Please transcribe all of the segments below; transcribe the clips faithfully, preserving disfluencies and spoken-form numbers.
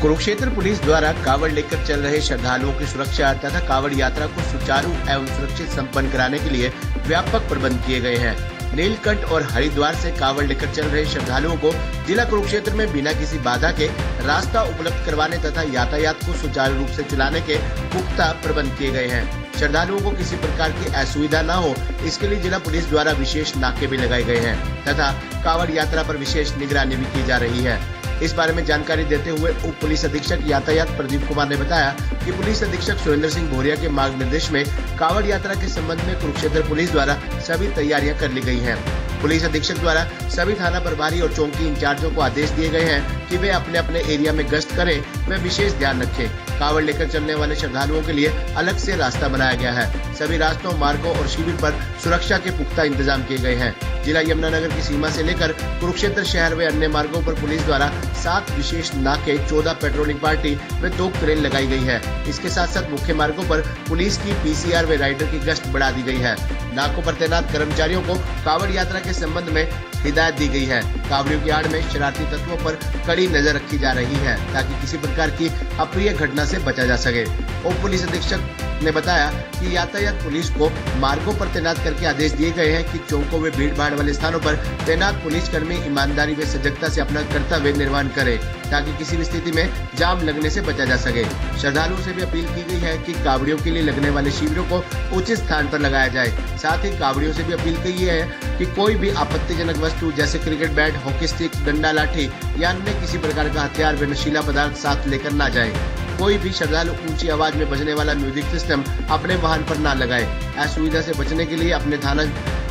Kurukshetra police द्वारा कांवड़ लेकर चल रहे श्रद्धालुओं की सुरक्षा तथा कांवड़ यात्रा को सुचारू एवं सुरक्षित संपन्न कराने के लिए व्यापक प्रबंध किए गए हैं। नीलकंठ और हरिद्वार से कांवड़ लेकर चल रहे श्रद्धालुओं को जिला कुरुक्षेत्र में बिना किसी बाधा के रास्ता उपलब्ध करवाने तथा यातायात को सुचारू रूप से चलाने के पुख्ता प्रबंध किए गए हैं। श्रद्धालुओं को किसी प्रकार की असुविधा न हो, इसके लिए जिला पुलिस द्वारा विशेष नाके भी लगाए गए हैं तथा कांवड़ यात्रा पर विशेष निगरानी भी की जा रही है। इस बारे में जानकारी देते हुए उप पुलिस अधीक्षक यातायात प्रदीप कुमार ने बताया कि पुलिस अधीक्षक सुरेंद्र सिंह भोरिया के मार्गनिर्देश में कांवड़ यात्रा के संबंध में कुरुक्षेत्र पुलिस द्वारा सभी तैयारियां कर ली गई हैं। पुलिस अधीक्षक द्वारा सभी थाना प्रभारी और चौकी इंचार्जों को आदेश दिए गए हैं कि वे अपने अपने एरिया में गश्त करें व विशेष ध्यान रखें। कांवड़ लेकर चलने वाले श्रद्धालुओं के लिए अलग से रास्ता बनाया गया है। सभी रास्तों, मार्गों और शिविर पर सुरक्षा के पुख्ता इंतजाम किए गए हैं। जिला यमुनानगर की सीमा से लेकर कुरुक्षेत्र शहर व अन्य मार्गों पर पुलिस द्वारा सात विशेष नाके, चौदह पेट्रोलिंग पार्टी व दो क्रेन लगाई गई है। इसके साथ साथ मुख्य मार्गों पर पुलिस की पीसीआर व राइडर की गश्त बढ़ा दी गई है। नाकों पर तैनात कर्मचारियों को कांवड़ यात्रा के संबंध में हिदायत दी गई है। कांवड़ियों की आड़ में शरारती तत्वों पर कड़ी नजर रखी जा रही है ताकि किसी प्रकार की अप्रिय घटना से बचा जा सके। उप पुलिस अधीक्षक ने बताया कि यातायात पुलिस को मार्गों पर तैनात करके आदेश दिए गए हैं कि चौकों में भीड़ भाड़ वाले स्थानों पर तैनात पुलिसकर्मी ईमानदारी व सजगता से अपना कर्तव्य निर्वहन करें ताकि किसी भी स्थिति में जाम लगने से बचा जा सके। श्रद्धालुओं से भी अपील की गई है कि कांवड़ियों के लिए लगने वाले शिविरों को उचित स्थान पर लगाया जाए। साथ ही कांवड़ियों से भी अपील की गई है कि कोई भी आपत्तिजनक वस्तु जैसे क्रिकेट बैट, हॉकी स्टिक, डंडा, लाठी या अन्य किसी प्रकार का हथियार व नशीला पदार्थ साथ लेकर न जाए। कोई भी श्रद्धालु ऊंची आवाज में बजने वाला म्यूजिक सिस्टम अपने वाहन पर ना लगाए। असुविधा से बचने के लिए अपने थाना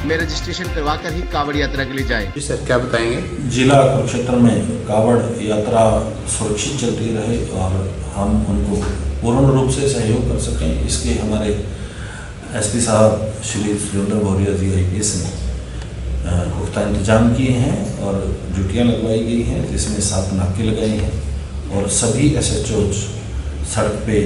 में रजिस्ट्रेशन करवाकर ही कांवड़ यात्रा के लिए जाएं। जी सर, क्या बताएंगे? जिला कुरुक्षेत्र में कांवड़ यात्रा सुरक्षित चलती रहे और हम उनको पूर्ण रूप से सहयोग कर सकें, इसके हमारे एसपी साहब श्री सुरेंद्र भोरिया जी आईपीएस ने पुख्ता इंतजाम किए हैं और ड्यूटियाँ लगवाई गई हैं, जिसमें सात नाके लगाए हैं और सभी एस एच ओज सड़क पे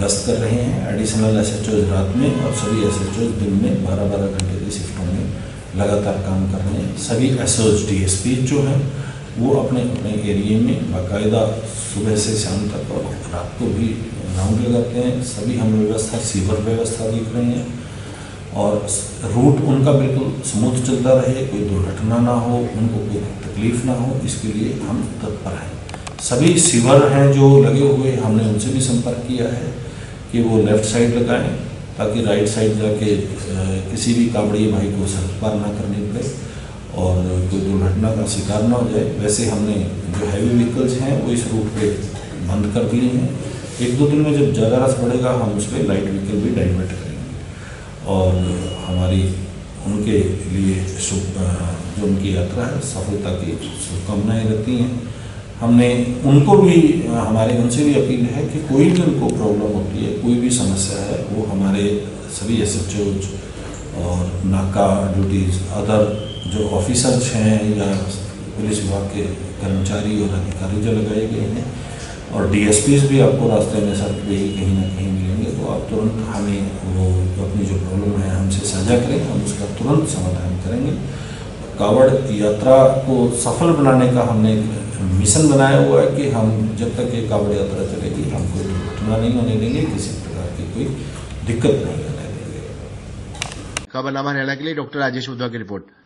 गश्त कर रहे हैं। एडिशनल एस एच ओज रात में और सभी एस एच ओज दिन में बारह बारह घंटे की शिफ्टों में लगातार काम कर रहे हैं। सभी S H D S P जो हैं वो अपने अपने एरिए में बाकायदा सुबह से शाम तक और रात को भी राउंड लगाते हैं। सभी हम व्यवस्था, सीवर व्यवस्था देख रहे हैं और रूट उनका बिल्कुल स्मूथ चलता रहे, कोई दुर्घटना ना हो, उनको कोई तकलीफ ना हो, इसके लिए हम तत्पर हैं। सभी सीवर हैं जो लगे हुए, हमने उनसे भी संपर्क किया है कि वो लेफ़्ट साइड लगाएं ताकि राइट साइड जाके किसी भी कांवड़िए भाई को सड़क पार ना करनी पड़े और कोई दुर्घटना का शिकार ना हो जाए। वैसे हमने जो हैवी व्हीकल्स हैं वो इस रूट पे बंद कर दिए हैं। एक दो दिन में जब ज़्यादा रस बढ़ेगा हम उस पर लाइट व्हीकल भी डाइवर्ट करेंगे और हमारी उनके लिए शुभ जो उनकी यात्रा है सफलता की शुभकामनाएँ रहती हैं। हमने उनको भी हमारे उनसे भी अपील है कि कोई भी उनको प्रॉब्लम होती है, कोई भी समस्या है, वो हमारे सभी एस एच ओज और नाका ड्यूटीज अदर जो ऑफिसर्स हैं या पुलिस विभाग के कर्मचारी और अधिकारी जो लगाए गए हैं और डीएसपीज भी आपको रास्ते में सड़क पे ही कहीं ना कहीं मिलेंगे, तो आप तुरंत हमें वो अपनी जो प्रॉब्लम है हमसे साझा करें, हम उसका तुरंत समाधान करेंगे। कांवड़ यात्रा को सफल बनाने का हमने मिशन बनाया हुआ है कि हम जब तक ये कांवड़ यात्रा चलेगी हम कोई दुर्घटना नहीं होने देंगे, किसी प्रकार की कोई दिक्कत नहीं आने देंगे। खबरनामा हरियाणा के लिए डॉक्टर राजेश उपाध्याय की रिपोर्ट।